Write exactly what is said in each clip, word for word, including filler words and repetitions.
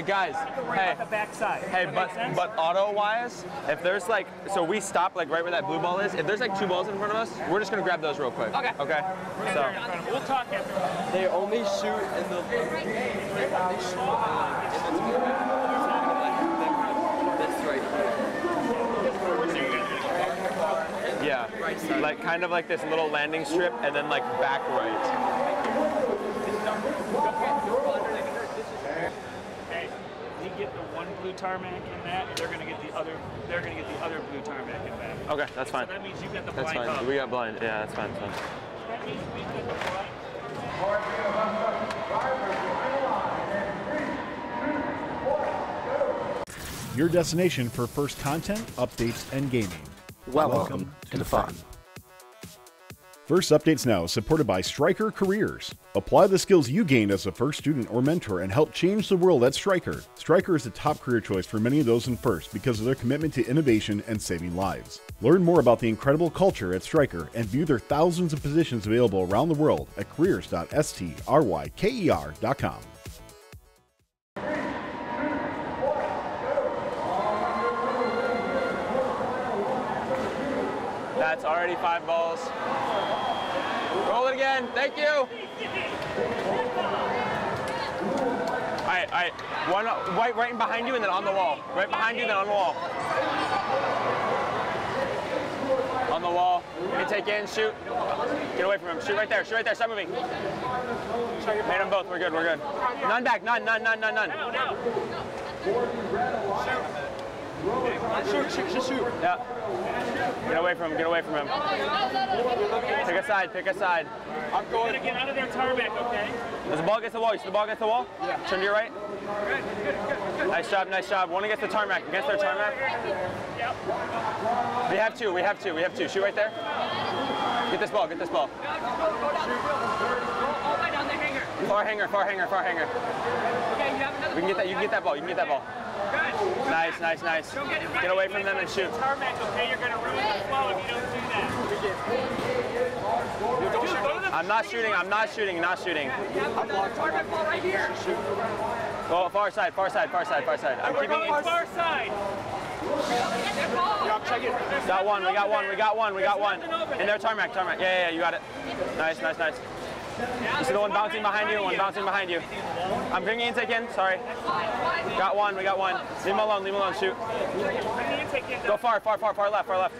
Hey guys, right hey, the backside. hey, but but auto-wise, if there's like, so we stop like right where that blue ball is. If there's like two balls in front of us, we're just gonna grab those real quick. Okay. Okay. So we'll talk after. They only shoot in the. That's right here. Yeah. Like kind of like this little landing strip, and then like back right. Get the one blue tarmac in that, and they're gonna get the other. They're gonna get the other blue tarmac in that. Okay, that's fine. So that means you got the blind. That's fine. Up. We got blind. Yeah, that's fine. That's fine. That means we got the blind. Your destination for FIRST content, updates, and gaming. Welcome, Welcome to, to the fun. fun. FIRST Updates Now is supported by Stryker Careers. Apply the skills you gained as a FIRST student or mentor and help change the world at Stryker. Stryker is the top career choice for many of those in FIRST because of their commitment to innovation and saving lives. Learn more about the incredible culture at Stryker and view their thousands of positions available around the world at careers dot stryker dot com. That's already five balls. Roll it again. Thank you. All right, all right. One right, right behind you, and then on the wall. Right behind you, then on the wall. On the wall. You can take in, shoot. Get away from him. Shoot right there. Shoot right there. Stop moving. Made them both. We're good. We're good. None back. None. None. None. None. None. Shoot. Shoot. Shoot. Shoot. Yeah. Get away from him, get away from him. Pick a side, pick a side. I'm going to get out of their tarmac, okay? Does the ball against the wall? You see the ball against the wall? Yeah. Turn to your right. Good, good, good, good. Nice job, nice job. One against the tarmac, against their tarmac. Yep. We have two, we have two, we have two. Shoot right there. Get this ball, get this ball. All the way down the hanger. Far hanger, far hanger, far hanger. Okay, you have another ball. We can get that, you can get that ball, you can get that ball. Good. Nice, nice, nice. Get, right. get away from them and shoot. Tarmac, okay? You're going to ruin the flow if you don't do that. I'm not shooting, I'm not shooting, not shooting. I'm blocked. Tarmac ball right here. Go far side, far side, far side, far side. I'm keeping it. Far side. Got one, we got one, we got one, we got one. In there, tarmac, tarmac. Yeah, yeah, you got it. Nice, nice, nice. You see the one bouncing behind you, one bouncing behind you. I'm bringing intake in, sorry. Got one, we got one. Leave him alone, leave him alone, shoot. Go far, far, far, far left, far left.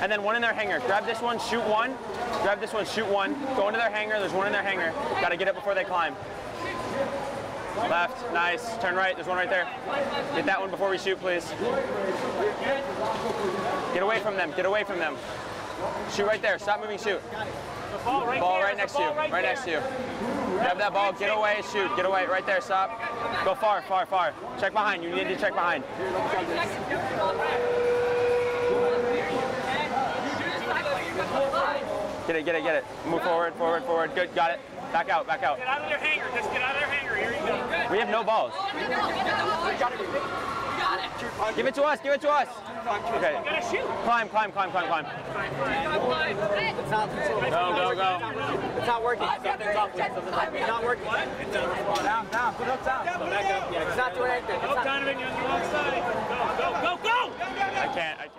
And then one in their hanger. Grab this one, shoot one. Grab this one, shoot one. Go into their hanger, there's one in their hanger. Gotta get it before they climb. Left, nice. Turn right, there's one right there. Get that one before we shoot, please. Get away from them, get away from them. Shoot right there, stop moving, shoot. The ball right, ball right next to you, right, right next to you. Grab that ball, get away, shoot, get away, right there, stop. Go far, far, far. Check behind, you need to check behind. Get it, get it, get it. Move forward, forward, forward, good, got it. Back out, back out. Get out of their hanger, just get out of their hanger, here you go. We have no balls. Give it to us, give it to us. Okay. Climb, climb, climb, climb, climb. Go, go, go. It's not working. Something's up. It's not working. Down, down, put up, down. Back up. It's not doing anything. Go, Donovan, you're on the wrong side. Go, go, go, go! I can't, I can't.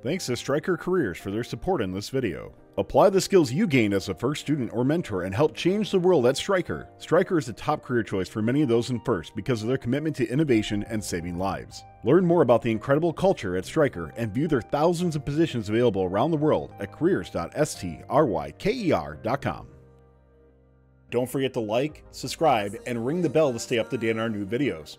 Thanks to Stryker Careers for their support in this video. Apply the skills you gained as a FIRST student or mentor and help change the world at Stryker. Stryker is the top career choice for many of those in FIRST because of their commitment to innovation and saving lives. Learn more about the incredible culture at Stryker and view their thousands of positions available around the world at careers dot stryker dot com. Don't forget to like, subscribe, and ring the bell to stay up to date on our new videos.